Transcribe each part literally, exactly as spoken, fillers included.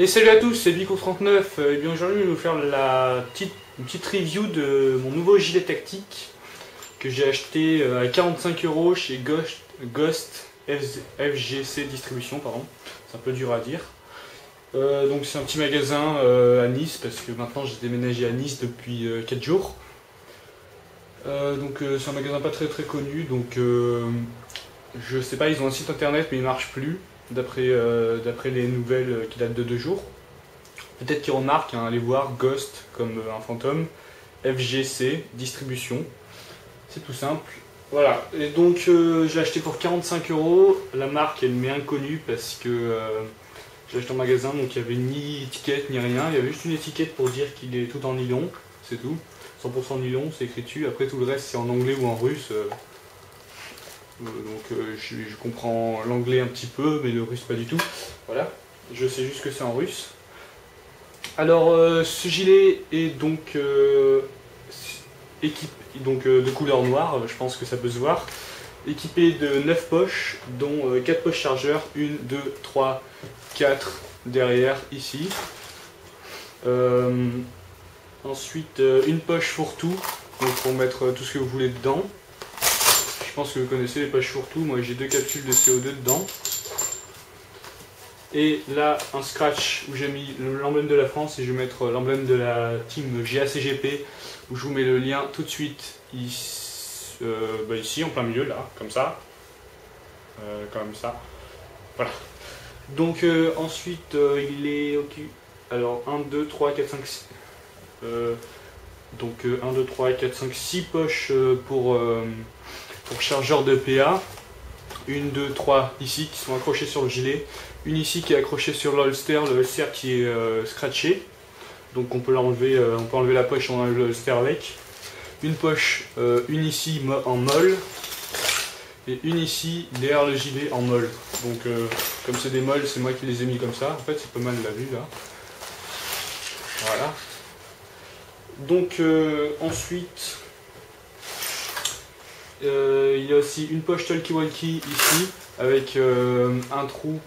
Et salut à tous, c'est Bico trente-neuf et bien aujourd'hui je vais vous faire la petite, une petite review de mon nouveau gilet tactique que j'ai acheté à quarante-cinq euros chez Ghost, Ghost F G C Distribution, pardon. C'est un peu dur à dire. Euh, donc c'est un petit magasin euh, à Nice parce que maintenant j'ai déménagé à Nice depuis euh, quatre jours. Euh, donc euh, c'est un magasin pas très très connu, donc euh, je sais pas, ils ont un site internet mais il marche plus. D'après euh, d'après les nouvelles qui datent de deux jours. Peut-être qu'ils remarquent, hein, allez voir Ghost comme euh, un fantôme, F G C, distribution. C'est tout simple. Voilà, et donc euh, j'ai acheté pour quarante-cinq euros. La marque elle m'est inconnue parce que euh, j'ai acheté en magasin, donc il n'y avait ni étiquette ni rien. Il y avait juste une étiquette pour dire qu'il est tout en nylon, c'est tout. cent pour cent nylon, c'est écrit dessus. Après tout le reste c'est en anglais ou en russe. Euh, Donc euh, je, je comprends l'anglais un petit peu, mais le russe pas du tout. Voilà, je sais juste que c'est en russe. Alors euh, ce gilet est donc euh, équipé donc, euh, de couleur noire, je pense que ça peut se voir. Équipé de neuf poches, dont euh, quatre poches chargeurs, une, deux, trois, quatre derrière ici. Euh, ensuite euh, une poche fourre-tout, donc pour mettre tout ce que vous voulez dedans. Je pense que vous connaissez les poches fourre-tout, moi j'ai deux capsules de C O deux dedans. Et là un scratch où j'ai mis l'emblème de la France et je vais mettre l'emblème de la team G A C G P, où je vous mets le lien tout de suite ici, euh, bah ici en plein milieu là, comme ça. Euh, comme ça. Voilà. Donc euh, ensuite euh, il est ok. Alors un, deux, trois, quatre, cinq, six. Euh, donc euh, un, deux, trois, quatre, cinq, six poches euh, pour. Euh, Pour chargeur de P A, une, deux, trois ici qui sont accrochés sur le gilet, une ici qui est accrochée sur l'holster, le holster qui est euh, scratché, donc on peut l'enlever, euh, on peut enlever la poche, on enlève le holster avec, une poche, euh, une ici en molle, et une ici derrière le gilet en molle. Donc euh, comme c'est des molles, c'est moi qui les ai mis comme ça, en fait c'est pas mal la vue là. Voilà. Donc euh, ensuite... Euh, il y a aussi une poche talkie-walkie ici avec euh, un trou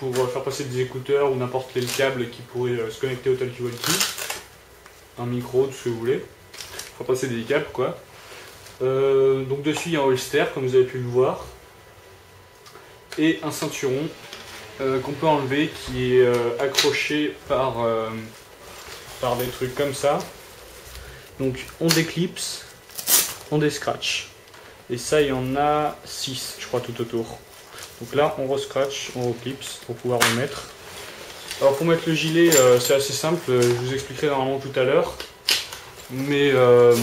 pour faire passer des écouteurs ou n'importe quel câble qui pourrait euh, se connecter au talkie-walkie, un micro, tout ce que vous voulez, faire passer des câbles quoi. Euh, donc dessus il y a un holster comme vous avez pu le voir et un ceinturon euh, qu'on peut enlever qui est euh, accroché par, euh, par des trucs comme ça. Donc on déclipse, on descratch. Et ça, il y en a six, je crois, tout autour. Donc là, on re-scratch, on reclipse pour pouvoir le mettre. Alors pour mettre le gilet, euh, c'est assez simple, je vous expliquerai normalement tout à l'heure. Mais euh,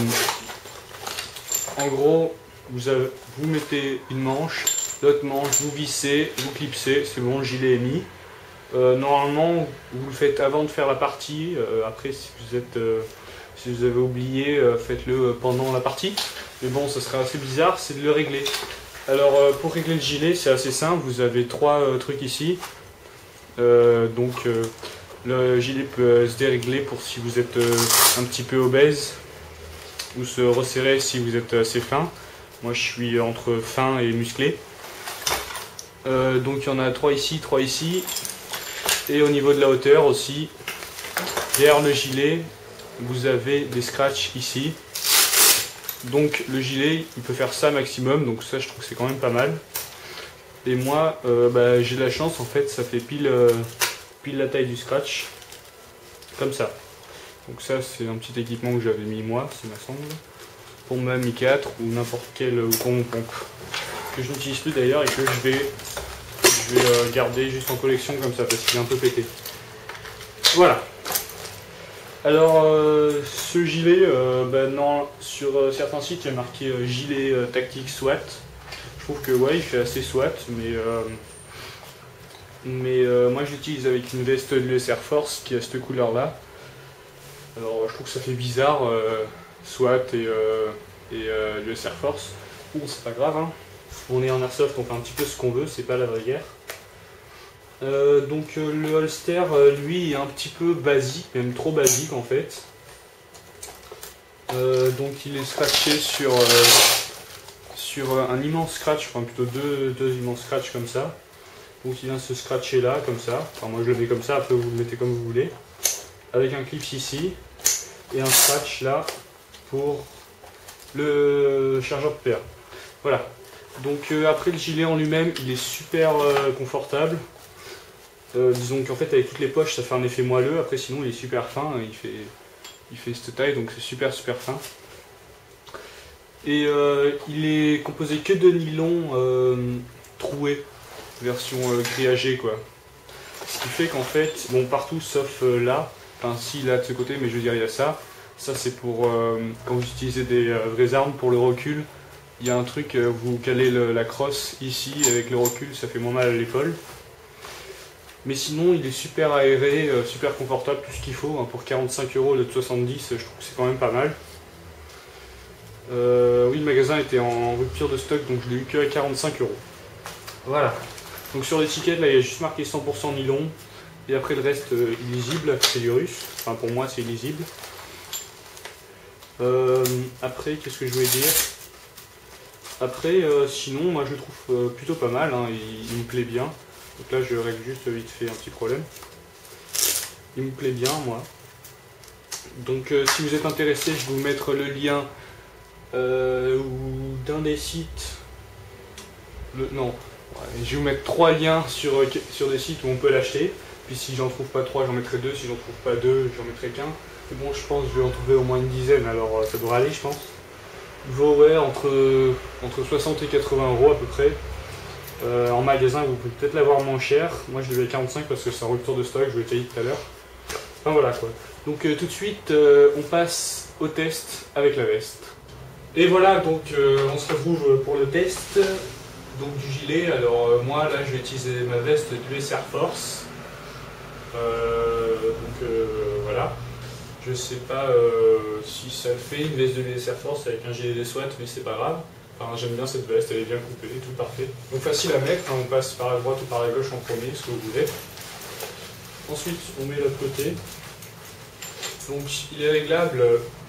en gros, vous, avez, vous mettez une manche, l'autre manche, vous vissez, vous clipsez, c'est bon, le gilet est mis. Euh, normalement, vous le faites avant de faire la partie. Euh, après, si vous êtes... Euh, Si vous avez oublié, faites-le pendant la partie. Mais bon, ça serait assez bizarre, c'est de le régler. Alors, pour régler le gilet, c'est assez simple. Vous avez trois trucs ici. Euh, donc, euh, le gilet peut se dérégler pour si vous êtes euh, un petit peu obèse. Ou se resserrer si vous êtes assez fin. Moi, je suis entre fin et musclé. Euh, donc, il y en a trois ici, trois ici. Et au niveau de la hauteur aussi, derrière le gilet... Vous avez des scratchs ici, donc le gilet il peut faire ça maximum, donc ça je trouve que c'est quand même pas mal. Et moi euh, bah, j'ai de la chance, en fait ça fait pile, euh, pile la taille du scratch, comme ça. Donc ça c'est un petit équipement que j'avais mis moi, ça me semble, pour ma M quatre ou n'importe quelle ou pompe que je n'utilise plus d'ailleurs et que je vais, je vais euh, garder juste en collection comme ça parce qu'il est un peu pété. Voilà. Alors euh, ce gilet, euh, bah non, sur euh, certains sites il y a marqué euh, gilet euh, tactique SWAT. Je trouve que ouais, il fait assez SWAT, mais, euh, mais euh, moi j'utilise avec une veste de l'U S Air Force qui a cette couleur là. Alors je trouve que ça fait bizarre, euh, SWAT et, euh, et euh, l'U S Air Force. Bon, c'est pas grave, hein. On est en airsoft, on fait un petit peu ce qu'on veut, c'est pas la vraie guerre. Euh, donc euh, le holster euh, lui est un petit peu basique, même trop basique en fait. Euh, donc il est scratché sur, euh, sur euh, un immense scratch, enfin plutôt deux, deux immenses scratchs comme ça. Donc il vient se scratcher là, comme ça. Enfin, moi je le mets comme ça, après vous le mettez comme vous voulez. Avec un clip ici et un scratch là pour le chargeur de P A. Voilà. Donc euh, après, le gilet en lui-même, il est super euh, confortable. Euh, disons qu'en fait, avec toutes les poches, ça fait un effet moelleux. Après, sinon, il est super fin. Il fait, il fait cette taille, donc c'est super super fin. Et euh, il est composé que de nylon euh, troué, version euh, grillagée quoi. Ce qui fait qu'en fait, bon partout sauf euh, là, enfin si là de ce côté, mais je veux dire il y a ça. Ça c'est pour euh, quand vous utilisez des euh, vraies armes pour le recul. Il y a un truc, euh, vous calez le, la crosse ici avec le recul, ça fait moins mal à l'épaule. Mais sinon il est super aéré, euh, super confortable, tout ce qu'il faut. Hein, pour quarante-cinq euros de soixante-dix, je trouve que c'est quand même pas mal. Euh, oui, le magasin était en rupture de stock, donc je l'ai eu que à quarante-cinq euros. Voilà. Donc sur l'étiquette, là, il y a juste marqué cent pour cent nylon. Et après, le reste, euh, illisible. C'est du russe. Enfin, pour moi, c'est illisible. Euh, après, qu'est-ce que je voulais dire? Après, euh, sinon, moi, je le trouve euh, plutôt pas mal. Hein. Il, il me plaît bien. Donc là, je règle juste vite fait un petit problème. Il me plaît bien, moi. Donc, euh, si vous êtes intéressé, je vais vous mettre le lien... Euh, ou d'un des sites le, non ouais, je vais vous mettre trois liens sur, sur des sites où on peut l'acheter, puis si j'en trouve pas trois j'en mettrai deux, si j'en trouve pas deux j'en mettrai qu'un, et bon je pense que je vais en trouver au moins une dizaine, alors ça devrait aller je pense. Il vaut ouais, entre, entre soixante et quatre-vingts euros à peu près. Euh, en magasin vous pouvez peut-être l'avoir moins cher, moi je l'ai à quarante-cinq parce que c'est un retour de stock, je vous l'ai dit tout à l'heure. Enfin voilà quoi, donc euh, tout de suite euh, on passe au test avec la veste. Et voilà, donc euh, on se retrouve pour le test donc, du gilet. Alors euh, moi là je vais utiliser ma veste du U S Air Force. Euh, donc euh, voilà. Je sais pas euh, si ça fait une veste de l'U S Air Force avec un gilet des SWAT, mais c'est pas grave. Enfin, j'aime bien cette veste, elle est bien coupée, tout parfait. Donc facile à mettre, hein, on passe par la droite ou par la gauche en premier, ce que vous voulez. Ensuite on met l'autre côté. Donc il est réglable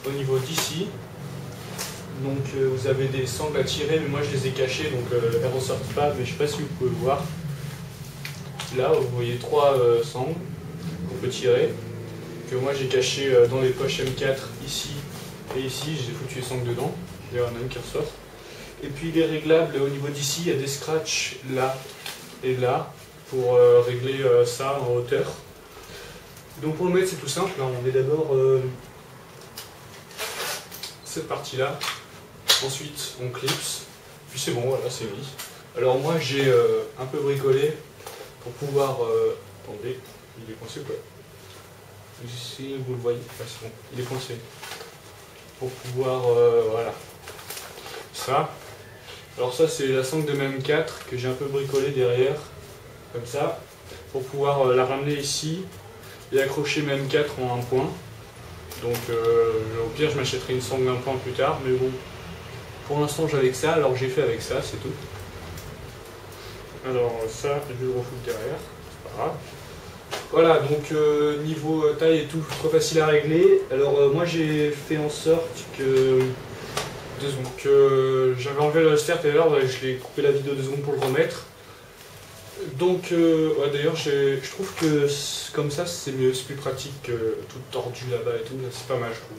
au niveau d'ici. Donc euh, vous avez des sangles à tirer, mais moi je les ai cachées, donc euh, elles ne ressortent pas, mais je ne sais pas si vous pouvez le voir. Là, vous voyez trois euh, sangles qu'on peut tirer, que moi j'ai cachées euh, dans les poches M quatre, ici et ici, j'ai foutu les sangles dedans, il y en a une qui ressort. Et puis il est réglable au niveau d'ici, il y a des scratchs là et là, pour euh, régler euh, ça en hauteur. Donc pour le mettre c'est tout simple, hein. On met d'abord euh, cette partie là. Ensuite on clipse, puis c'est bon, voilà, c'est mis. Alors moi j'ai euh, un peu bricolé pour pouvoir... Euh... Attendez, il est coincé quoi. Si vous le voyez, enfin, c'est bon, il est coincé. Pour pouvoir... Euh, voilà. Ça. Alors ça c'est la sangle de M quatre que j'ai un peu bricolé derrière, comme ça, pour pouvoir euh, la ramener ici et accrocher M quatre en un point. Donc euh, au pire je m'achèterai une sangle d'un point plus tard, mais bon. Pour l'instant j'avais que ça, alors j'ai fait avec ça, c'est tout. Alors ça, je vais le refouler derrière, c'est pas grave. Voilà, donc euh, niveau taille et tout, trop facile à régler. Alors euh, moi j'ai fait en sorte que... Deux secondes. Euh, j'avais enlevé le holster tout à l'heure, je l'ai coupé la vidéo deux secondes pour le remettre. Donc euh, ouais, d'ailleurs je trouve que comme ça c'est mieux, c'est plus pratique que euh, tout tordu là-bas et tout, c'est pas mal je trouve.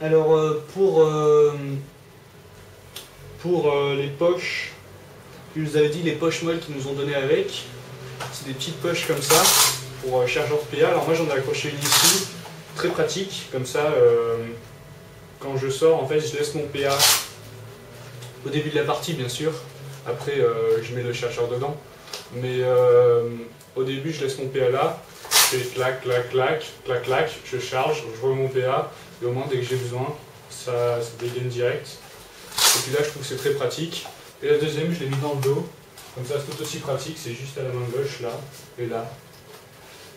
Alors euh, pour... Euh, Pour euh, les poches, je vous avais dit les poches molles qu'ils nous ont donné avec, c'est des petites poches comme ça pour euh, chargeur de P A. Alors moi j'en ai accroché une ici, très pratique, comme ça euh, quand je sors en fait je laisse mon P A au début de la partie bien sûr, après euh, je mets le chargeur dedans, mais euh, au début je laisse mon P A là, je fais clac clac clac clac clac, je charge, je remets mon P A et au moins dès que j'ai besoin ça, ça dégaine direct. Et puis là je trouve que c'est très pratique. Et la deuxième je l'ai mis dans le dos, comme ça c'est tout aussi pratique, c'est juste à la main gauche là et là.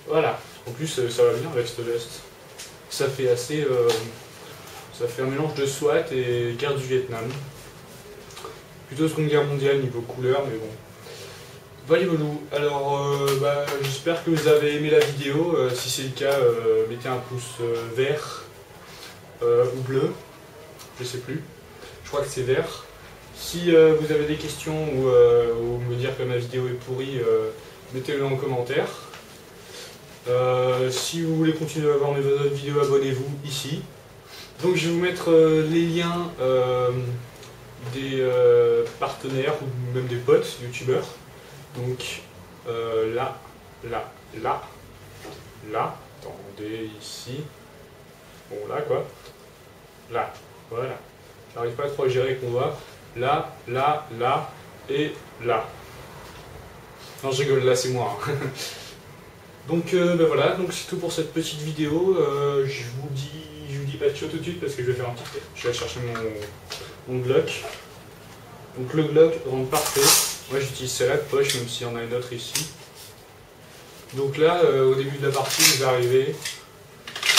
Voilà, en plus ça va bien avec cette veste. Ça fait assez... Euh, ça fait un mélange de SWAT et guerre du Vietnam. Plutôt seconde guerre mondiale niveau couleur mais bon. Voilà les loups. Alors euh, bah, j'espère que vous avez aimé la vidéo, euh, si c'est le cas euh, mettez un pouce euh, vert euh, ou bleu, je sais plus. Je crois que c'est vert. Si euh, vous avez des questions ou, euh, ou me dire que ma vidéo est pourrie, euh, mettez-le en commentaire. Euh, si vous voulez continuer à voir mes autres vidéos, abonnez-vous ici. Donc je vais vous mettre euh, les liens euh, des euh, partenaires ou même des potes youtubeurs. Donc euh, là, là, là, là, attendez, ici, bon là quoi, là, voilà. J'arrive pas à trop à gérer qu'on voit. Là, là, là et là. Non, je rigole, là c'est moi. Hein. Donc euh, ben voilà, donc c'est tout pour cette petite vidéo. Euh, je vous dis, je vous dis pas ciao tout de suite parce que je vais faire un petit test. Je vais aller chercher mon, mon Glock. Donc le Glock rentre parfait. Moi j'utilise celle-là de poche, même s'il y en a une autre ici. Donc là, euh, au début de la partie, je vais arriver.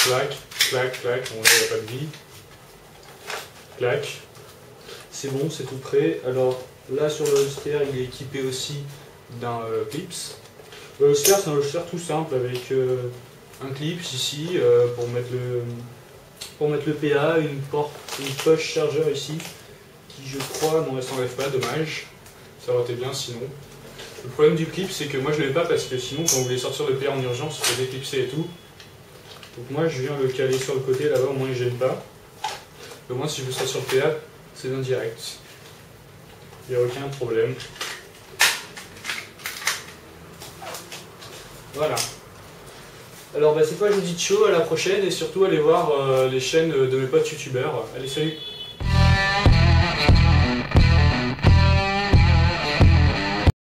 Clac, clac, clac. Bon là il n'y a pas de vie. Clac. C'est bon, c'est tout prêt. Alors là sur le holster, il est équipé aussi d'un euh, clips. Le holster, c'est un holster tout simple avec euh, un clip ici euh, pour mettre le pour mettre le P A, une porte, une poche chargeur ici qui je crois non elle s'enlève pas, dommage. Ça aurait été bien sinon. Le problème du clip, c'est que moi je l'ai pas parce que sinon quand vous voulez sortir le P A en urgence, il faut déclipser et tout. Donc moi je viens le caler sur le côté là-bas, au moins il gêne pas. Au moins si je veux ça sur le P A, c'est indirect. Il n'y a aucun problème. Voilà. Alors bah, c'est quoi, je vous dis ciao, à la prochaine et surtout allez voir euh, les chaînes de mes potes youtubeurs. Allez, salut!